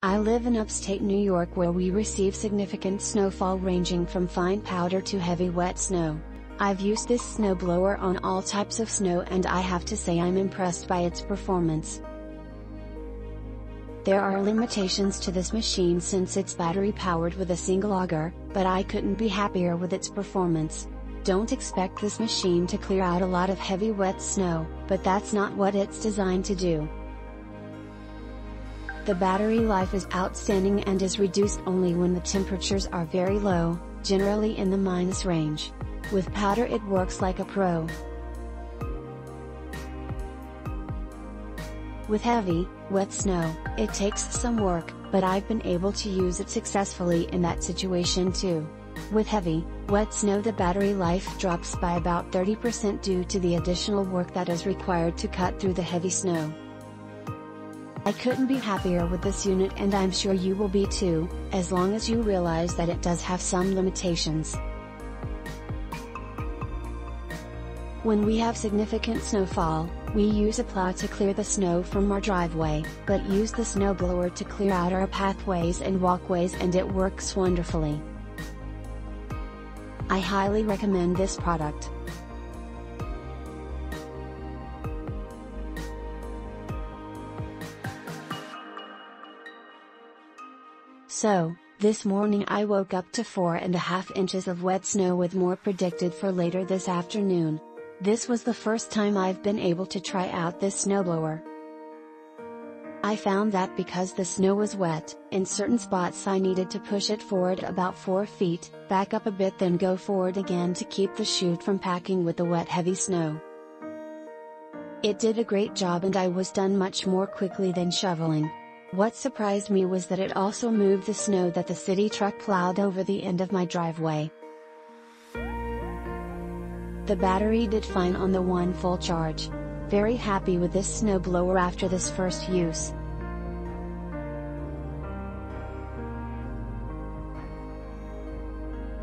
I live in upstate New York, where we receive significant snowfall ranging from fine powder to heavy wet snow. I've used this snowblower on all types of snow, and I have to say I'm impressed by its performance. There are limitations to this machine since it's battery powered with a single auger, but I couldn't be happier with its performance. Don't expect this machine to clear out a lot of heavy wet snow, but that's not what it's designed to do. The battery life is outstanding and is reduced only when the temperatures are very low, generally in the minus range. With powder it works like a pro. With heavy, wet snow, it takes some work, but I've been able to use it successfully in that situation too. With heavy, wet snow the battery life drops by about 30% due to the additional work that is required to cut through the heavy snow. I couldn't be happier with this unit, and I'm sure you will be too, as long as you realize that it does have some limitations. When we have significant snowfall, we use a plow to clear the snow from our driveway, but use the snowblower to clear out our pathways and walkways, and it works wonderfully. I highly recommend this product. So, this morning I woke up to 4.5 inches of wet snow, with more predicted for later this afternoon. This was the first time I've been able to try out this snowblower. I found that because the snow was wet, in certain spots I needed to push it forward about 4 feet, back up a bit, then go forward again to keep the chute from packing with the wet heavy snow. It did a great job, and I was done much more quickly than shoveling. What surprised me was that it also moved the snow that the city truck plowed over the end of my driveway. The battery did fine on the one full charge. Very happy with this snowblower after this first use.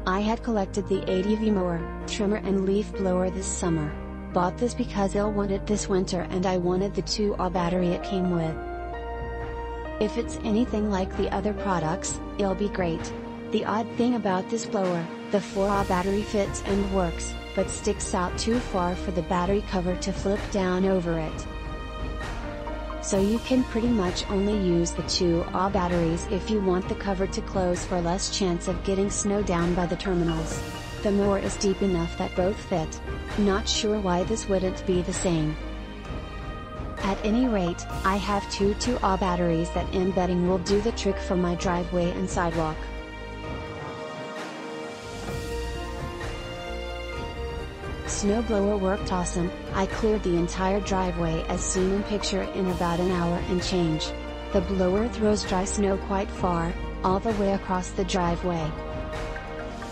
I had collected the ADV mower, trimmer and leaf blower this summer. Bought this because I'll want it this winter, and I wanted the 2Ah battery it came with. If it's anything like the other products, it'll be great. The odd thing about this blower, the 4Ah battery fits and works, but sticks out too far for the battery cover to flip down over it. So you can pretty much only use the 2Ah batteries if you want the cover to close for less chance of getting snow down by the terminals. The mower is deep enough that both fit. Not sure why this wouldn't be the same. At any rate, I have two 2Ah batteries that embedding will do the trick for my driveway and sidewalk. Snowblower worked awesome. I cleared the entire driveway as seen in picture in about an hour and change. The blower throws dry snow quite far, all the way across the driveway.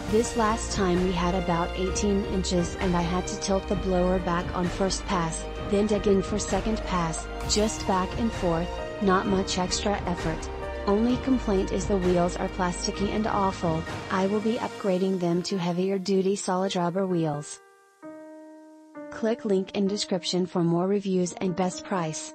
This last time we had about 18 inches and I had to tilt the blower back on first pass, then dig in for second pass, just back and forth, not much extra effort. Only complaint is the wheels are plasticky and awful. I will be upgrading them to heavier duty solid rubber wheels. Click link in description for more reviews and best price.